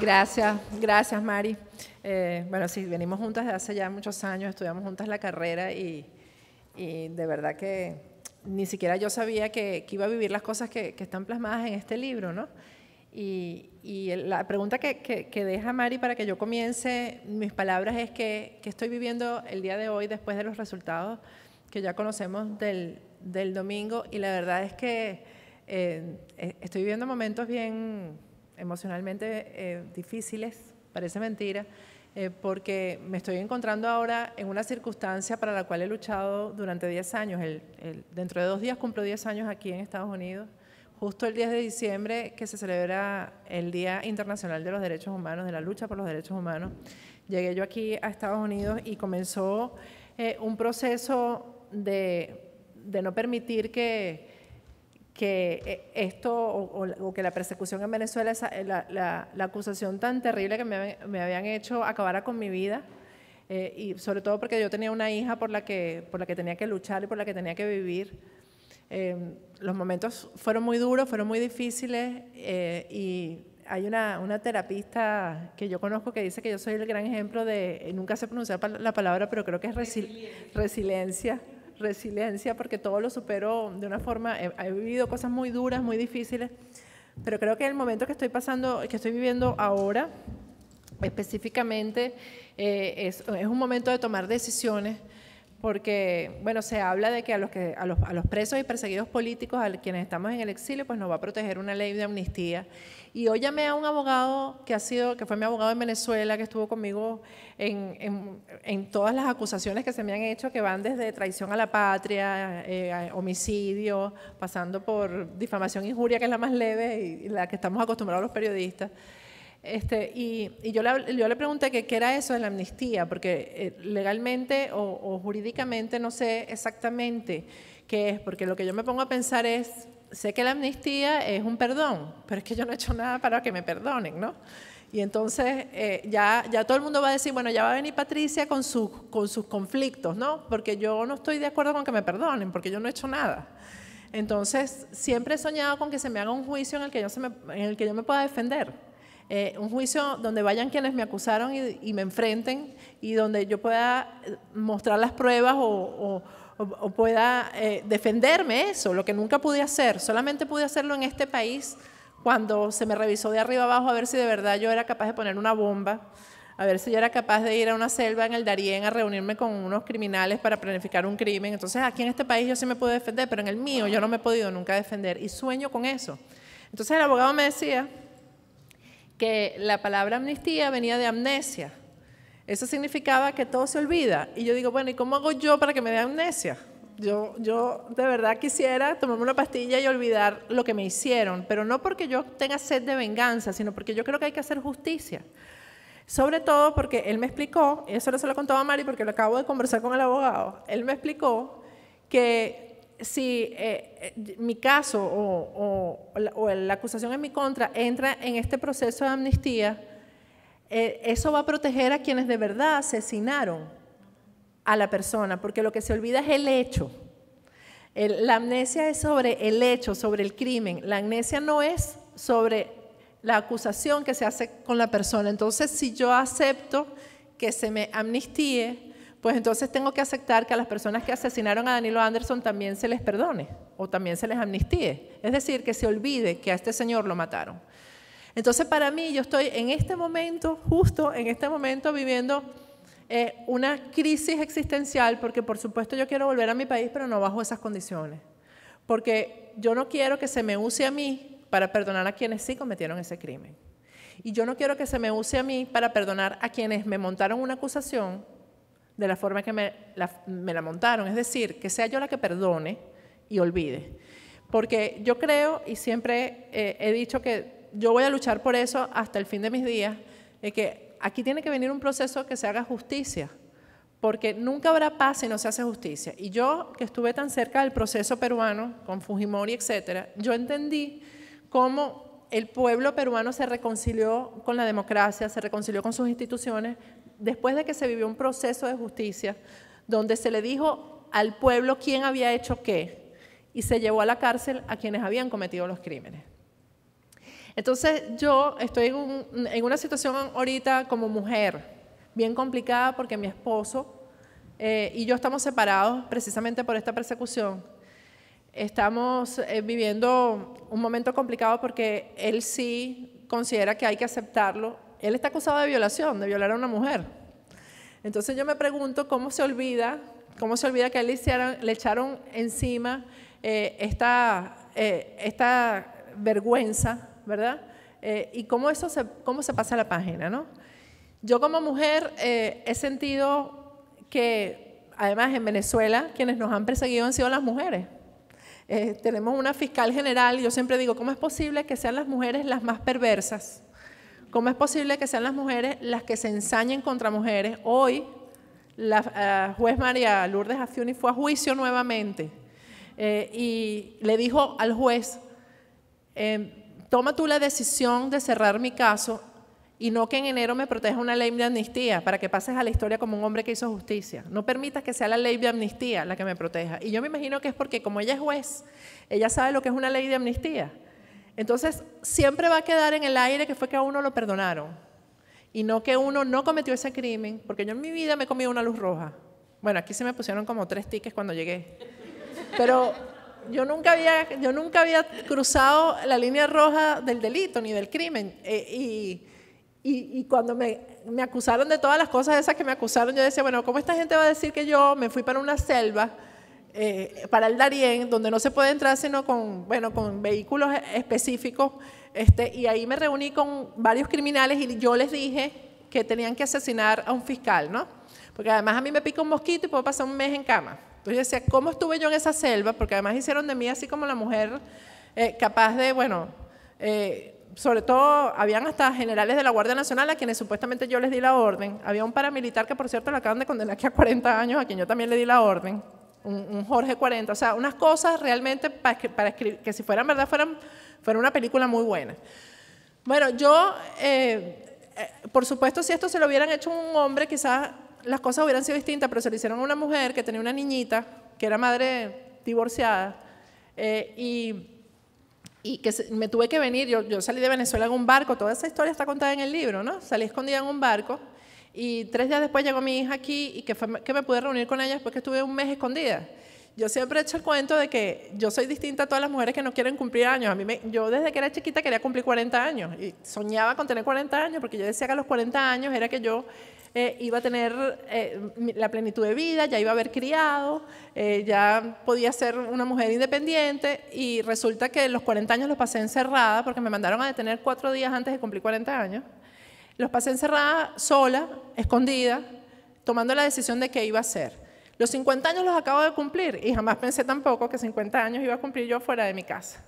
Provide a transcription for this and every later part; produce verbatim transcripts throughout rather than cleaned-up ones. Gracias, gracias Mari. Eh, bueno, sí, venimos juntas desde hace ya muchos años, estudiamos juntas la carrera y, y de verdad que ni siquiera yo sabía que, que iba a vivir las cosas que, que están plasmadas en este libro, ¿no? Y, y la pregunta que, que, que deja Mari para que yo comience mis palabras es que, que estoy viviendo el día de hoy después de los resultados que ya conocemos del, del domingo, y la verdad es que eh, estoy viviendo momentos bien emocionalmente eh, difíciles, parece mentira, eh, porque me estoy encontrando ahora en una circunstancia para la cual he luchado durante diez años. El, el, dentro de dos días cumplo diez años aquí en Estados Unidos, justo el diez de diciembre, que se celebra el Día Internacional de los Derechos Humanos, de la lucha por los derechos humanos. Llegué yo aquí a Estados Unidos y comenzó eh, un proceso de, de no permitir que, que esto o, o, o que la persecución en Venezuela, esa, la, la, la acusación tan terrible que me, me habían hecho, acabara con mi vida, eh, y sobre todo porque yo tenía una hija por la que, por la que tenía que luchar y por la que tenía que vivir. Eh, los momentos fueron muy duros, fueron muy difíciles, eh, y hay una, una terapista que yo conozco que dice que yo soy el gran ejemplo de, nunca sé pronunciar la palabra, pero creo que es resil, resiliencia. resiliencia, porque todo lo supero de una forma, he, he vivido cosas muy duras, muy difíciles, pero creo que el momento que estoy pasando, que estoy viviendo ahora, específicamente, eh, es, es un momento de tomar decisiones, porque, bueno, se habla de que a los, que, a los, a los presos y perseguidos políticos, a quienes estamos en el exilio, pues nos va a proteger una ley de amnistía. Y hoy llamé a un abogado que, ha sido, que fue mi abogado en Venezuela, que estuvo conmigo en, en, en todas las acusaciones que se me han hecho, que van desde traición a la patria, eh, homicidio, pasando por difamación e injuria, que es la más leve y la que estamos acostumbrados los periodistas. Este, y y yo, le, yo le pregunté que qué era eso de la amnistía, porque legalmente o, o jurídicamente no sé exactamente qué es, porque lo que yo me pongo a pensar es, sé que la amnistía es un perdón, pero es que yo no he hecho nada para que me perdonen, ¿no? Y entonces eh, ya, ya todo el mundo va a decir, bueno, ya va a venir Patricia con sus, con sus conflictos, ¿no? Porque yo no estoy de acuerdo con que me perdonen, porque yo no he hecho nada. Entonces siempre he soñado con que se me haga un juicio en el que yo, se me, en el que yo me pueda defender. Eh, un juicio donde vayan quienes me acusaron y, y me enfrenten, y donde yo pueda mostrar las pruebas o, o, o pueda eh, defenderme, eso, lo que nunca pude hacer. Solamente pude hacerlo en este país cuando se me revisó de arriba abajo a ver si de verdad yo era capaz de poner una bomba, a ver si yo era capaz de ir a una selva en el Darién a reunirme con unos criminales para planificar un crimen. Entonces aquí en este país yo sí me pude defender, pero en el mío yo no me he podido nunca defender, y sueño con eso. Entonces el abogado me decía que la palabra amnistía venía de amnesia. Eso significaba que todo se olvida. Y yo digo, bueno, ¿y cómo hago yo para que me dé amnesia? Yo, yo de verdad quisiera tomarme una pastilla y olvidar lo que me hicieron, pero no porque yo tenga sed de venganza, sino porque yo creo que hay que hacer justicia. Sobre todo porque él me explicó, y eso no se lo contaba a Mari porque lo acabo de conversar con el abogado, él me explicó que si eh, mi caso o, o, o la acusación en mi contra entra en este proceso de amnistía, eh, eso va a proteger a quienes de verdad asesinaron a la persona, porque lo que se olvida es el hecho. El, la amnesia es sobre el hecho, sobre el crimen. La amnesia no es sobre la acusación que se hace con la persona. Entonces, si yo acepto que se me amnistíe, pues entonces tengo que aceptar que a las personas que asesinaron a Danilo Anderson también se les perdone o también se les amnistíe. Es decir, que se olvide que a este señor lo mataron. Entonces, para mí, yo estoy en este momento, justo en este momento, viviendo eh, una crisis existencial, porque por supuesto yo quiero volver a mi país, pero no bajo esas condiciones. Porque yo no quiero que se me use a mí para perdonar a quienes sí cometieron ese crimen. Y yo no quiero que se me use a mí para perdonar a quienes me montaron una acusación de la forma que me la, me la montaron, es decir, que sea yo la que perdone y olvide. Porque yo creo, y siempre eh, he dicho que yo voy a luchar por eso hasta el fin de mis días, de que aquí tiene que venir un proceso que se haga justicia, porque nunca habrá paz si no se hace justicia. Y yo, que estuve tan cerca del proceso peruano, con Fujimori, etcétera, yo entendí cómo el pueblo peruano se reconcilió con la democracia, se reconcilió con sus instituciones, después de que se vivió un proceso de justicia donde se le dijo al pueblo quién había hecho qué, y se llevó a la cárcel a quienes habían cometido los crímenes. Entonces yo estoy en, un, en una situación ahorita como mujer bien complicada porque mi esposo eh, y yo estamos separados precisamente por esta persecución. Estamos eh, viviendo un momento complicado porque él sí considera que hay que aceptarlo. Él está acusado de violación, de violar a una mujer. Entonces yo me pregunto cómo se olvida, cómo se olvida que a él le, hicieron, le echaron encima eh, esta, eh, esta vergüenza, ¿verdad? Eh, y cómo eso se, cómo se pasa la página, ¿no? Yo como mujer eh, he sentido que, además en Venezuela, quienes nos han perseguido han sido las mujeres. Eh, tenemos una fiscal general, yo siempre digo, ¿cómo es posible que sean las mujeres las más perversas? ¿Cómo es posible que sean las mujeres las que se ensañen contra mujeres? Hoy, la uh, juez María Lourdes Afiuni fue a juicio nuevamente eh, y le dijo al juez, eh, toma tú la decisión de cerrar mi caso y no que en enero me proteja una ley de amnistía para que pases a la historia como un hombre que hizo justicia. No permitas que sea la ley de amnistía la que me proteja. Y yo me imagino que es porque como ella es juez, ella sabe lo que es una ley de amnistía. Entonces, siempre va a quedar en el aire que fue que a uno lo perdonaron y no que uno no cometió ese crimen, porque yo en mi vida me he comido una luz roja. Bueno, aquí se me pusieron como tres tickets cuando llegué, pero yo nunca había, yo nunca había cruzado la línea roja del delito ni del crimen. Eh, y, y, y cuando me, me acusaron de todas las cosas esas que me acusaron, yo decía, bueno, ¿cómo esta gente va a decir que yo me fui para una selva? Eh, para el Darién, donde no se puede entrar sino con, bueno, con vehículos específicos, este, y ahí me reuní con varios criminales y yo les dije que tenían que asesinar a un fiscal, ¿no? Porque además a mí me pica un mosquito y puedo pasar un mes en cama. Entonces yo decía, ¿cómo estuve yo en esa selva? Porque además hicieron de mí así como la mujer eh, capaz de, bueno, eh, sobre todo habían hasta generales de la Guardia Nacional a quienes supuestamente yo les di la orden. Había un paramilitar que por cierto lo acaban de condenar aquí a cuarenta años, a quien yo también le di la orden. Un Jorge cuarenta, o sea, unas cosas realmente para que, para escribir, que si fueran verdad fueran, fueran una película muy buena. Bueno, yo, eh, eh, por supuesto, si esto se lo hubieran hecho un hombre, quizás las cosas hubieran sido distintas, pero se lo hicieron a una mujer que tenía una niñita, que era madre divorciada, eh, y, y que se, me tuve que venir, yo, yo salí de Venezuela en un barco, toda esa historia está contada en el libro, ¿no? Salí escondida en un barco. Y tres días después llegó mi hija aquí y que, fue, que me pude reunir con ella después que estuve un mes escondida. Yo siempre he hecho el cuento de que yo soy distinta a todas las mujeres que no quieren cumplir años. A mí me, yo desde que era chiquita quería cumplir cuarenta años y soñaba con tener cuarenta años porque yo decía que a los cuarenta años era que yo eh, iba a tener eh, la plenitud de vida, ya iba a haber criado, eh, ya podía ser una mujer independiente y resulta que los cuarenta años los pasé encerrada porque me mandaron a detener cuatro días antes de cumplir cuarenta años. Los pasé encerrada, sola, escondida, tomando la decisión de qué iba a hacer. Los cincuenta años los acabo de cumplir y jamás pensé tampoco que cincuenta años iba a cumplir yo fuera de mi casa.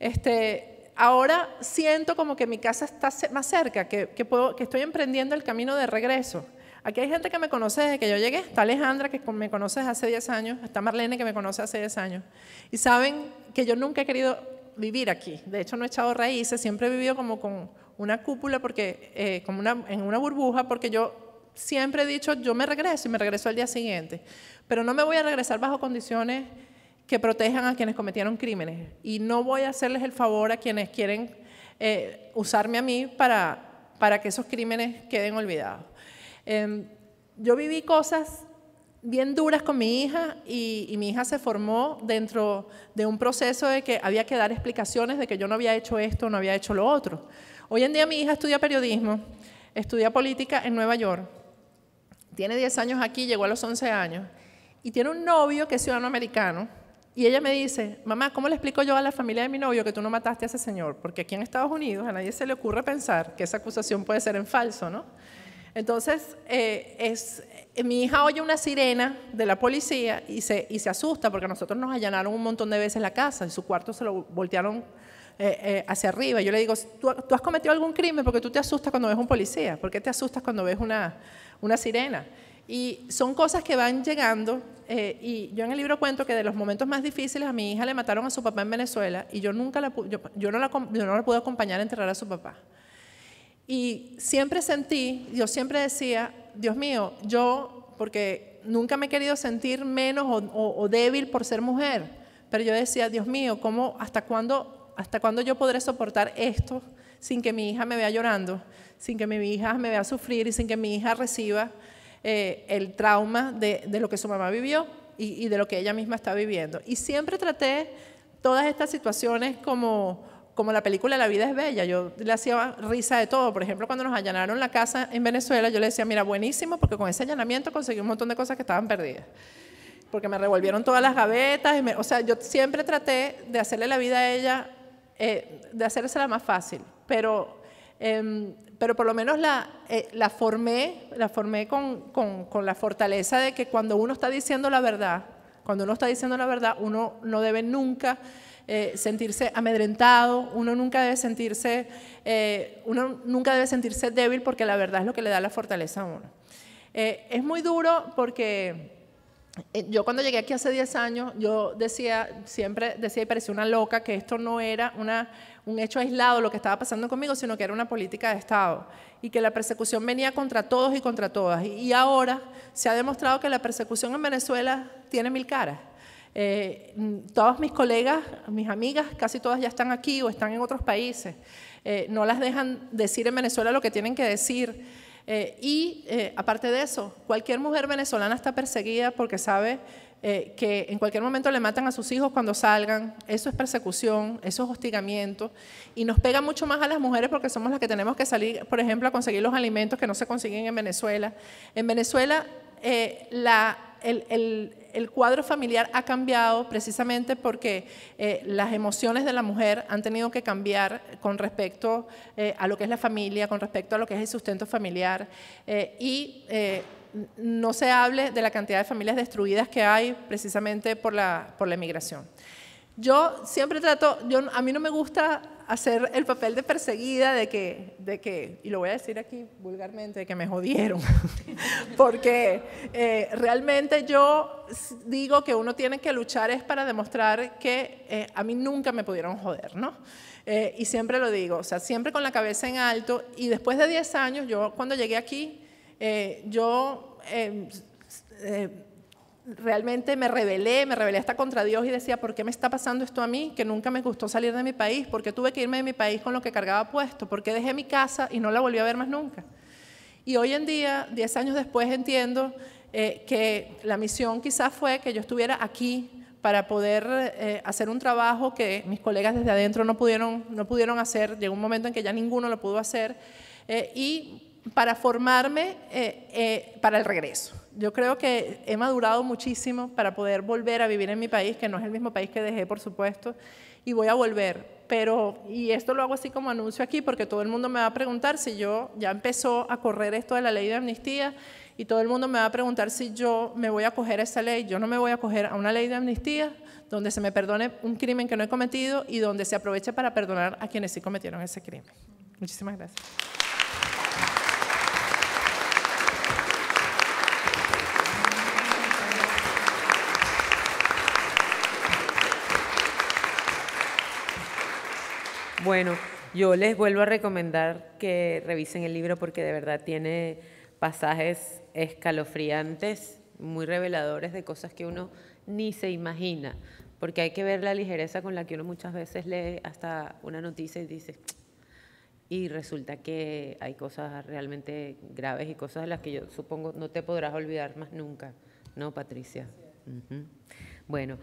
Este, ahora siento como que mi casa está más cerca, que, que, puedo, que estoy emprendiendo el camino de regreso. Aquí hay gente que me conoce desde que yo llegué, está Alejandra que me conoce desde hace diez años, está Marlene que me conoce hace diez años. Y saben que yo nunca he querido vivir aquí, de hecho no he echado raíces, siempre he vivido como con una cúpula, porque, eh, como una, en una burbuja, porque yo siempre he dicho, yo me regreso y me regreso al día siguiente, pero no me voy a regresar bajo condiciones que protejan a quienes cometieron crímenes y no voy a hacerles el favor a quienes quieren eh, usarme a mí para, para que esos crímenes queden olvidados. Eh, yo viví cosas bien duras con mi hija y, y mi hija se formó dentro de un proceso de que había que dar explicaciones de que yo no había hecho esto, no había hecho lo otro. Hoy en día mi hija estudia periodismo, estudia política en Nueva York, tiene diez años aquí, llegó a los once años y tiene un novio que es ciudadano americano y ella me dice, mamá, ¿cómo le explico yo a la familia de mi novio que tú no mataste a ese señor? Porque aquí en Estados Unidos a nadie se le ocurre pensar que esa acusación puede ser en falso, ¿no? Entonces, eh, es, eh, mi hija oye una sirena de la policía y se, y se asusta porque a nosotros nos allanaron un montón de veces la casa y su cuarto se lo voltearon Eh, eh, hacia arriba. Yo le digo, ¿Tú, ¿tú has cometido algún crimen? Porque tú te asustas cuando ves un policía. ¿Por qué te asustas cuando ves una, una sirena? Y son cosas que van llegando. Eh, y yo en el libro cuento que de los momentos más difíciles a mi hija le mataron a su papá en Venezuela y yo, nunca la, yo, yo, no, la, yo no la pude acompañar a enterrar a su papá. Y siempre sentí, yo siempre decía, Dios mío, yo, porque nunca me he querido sentir menos o, o, o débil por ser mujer, pero yo decía, Dios mío, ¿cómo, hasta cuándo ¿Hasta cuándo yo podré soportar esto sin que mi hija me vea llorando, sin que mi hija me vea sufrir y sin que mi hija reciba eh, el trauma de, de lo que su mamá vivió y, y de lo que ella misma está viviendo? Y siempre traté todas estas situaciones como, como la película La Vida es Bella. Yo le hacía risa de todo. Por ejemplo, cuando nos allanaron la casa en Venezuela, yo le decía, mira, buenísimo, porque con ese allanamiento conseguí un montón de cosas que estaban perdidas, porque me revolvieron todas las gavetas. Y me, o sea, yo siempre traté de hacerle la vida a ella, eh, de hacérsela más fácil, pero, eh, pero por lo menos la, eh, la formé, la formé con, con, con la fortaleza de que cuando uno está diciendo la verdad, cuando uno está diciendo la verdad, uno no debe nunca eh, sentirse amedrentado, uno nunca debe sentirse, eh, uno nunca debe sentirse débil, porque la verdad es lo que le da la fortaleza a uno. Eh, es muy duro porque... Yo cuando llegué aquí hace diez años, yo decía, siempre decía y parecía una loca, que esto no era una, un hecho aislado lo que estaba pasando conmigo, sino que era una política de Estado y que la persecución venía contra todos y contra todas. Y, y ahora se ha demostrado que la persecución en Venezuela tiene mil caras. Eh, todas mis colegas, mis amigas, casi todas ya están aquí o están en otros países. Eh, no las dejan decir en Venezuela lo que tienen que decir. Eh, y eh, aparte de eso, cualquier mujer venezolana está perseguida porque sabe eh, que en cualquier momento le matan a sus hijos cuando salgan. Eso es persecución, eso es hostigamiento, y nos pega mucho más a las mujeres porque somos las que tenemos que salir, por ejemplo, a conseguir los alimentos que no se consiguen en Venezuela. En Venezuela eh, la, el, el, el cuadro familiar ha cambiado precisamente porque eh, las emociones de la mujer han tenido que cambiar con respecto eh, a lo que es la familia, con respecto a lo que es el sustento familiar. Eh, y eh, no se hable de la cantidad de familias destruidas que hay precisamente por la, por la inmigración. Yo siempre trato, yo, a mí no me gusta hacer el papel de perseguida, de que, de que y lo voy a decir aquí vulgarmente, de que me jodieron, porque eh, realmente yo digo que uno tiene que luchar es para demostrar que eh, a mí nunca me pudieron joder, ¿no? Eh, y siempre lo digo, o sea, siempre con la cabeza en alto. Y después de diez años, yo cuando llegué aquí, eh, yo... Eh, eh, realmente me rebelé, me rebelé hasta contra Dios y decía, ¿por qué me está pasando esto a mí? Que nunca me gustó salir de mi país, ¿por qué tuve que irme de mi país con lo que cargaba puesto? ¿Por qué dejé mi casa y no la volví a ver más nunca? Y hoy en día, diez años después, entiendo eh, que la misión quizás fue que yo estuviera aquí para poder eh, hacer un trabajo que mis colegas desde adentro no pudieron, no pudieron hacer. Llegó un momento en que ya ninguno lo pudo hacer, eh, y para formarme eh, eh, para el regreso. Yo creo que he madurado muchísimo para poder volver a vivir en mi país, que no es el mismo país que dejé, por supuesto, y voy a volver. Pero, y esto lo hago así como anuncio aquí, porque todo el mundo me va a preguntar si yo, ya empezó a correr esto de la ley de amnistía, y todo el mundo me va a preguntar si yo me voy a acoger a esa ley. Yo no me voy a acoger a una ley de amnistía donde se me perdone un crimen que no he cometido y donde se aproveche para perdonar a quienes sí cometieron ese crimen. Muchísimas gracias. Bueno, yo les vuelvo a recomendar que revisen el libro, porque de verdad tiene pasajes escalofriantes, muy reveladores de cosas que uno ni se imagina, porque hay que ver la ligereza con la que uno muchas veces lee hasta una noticia y dice, y resulta que hay cosas realmente graves y cosas de las que yo supongo no te podrás olvidar más nunca, ¿no, Patricia? Uh-huh. Bueno.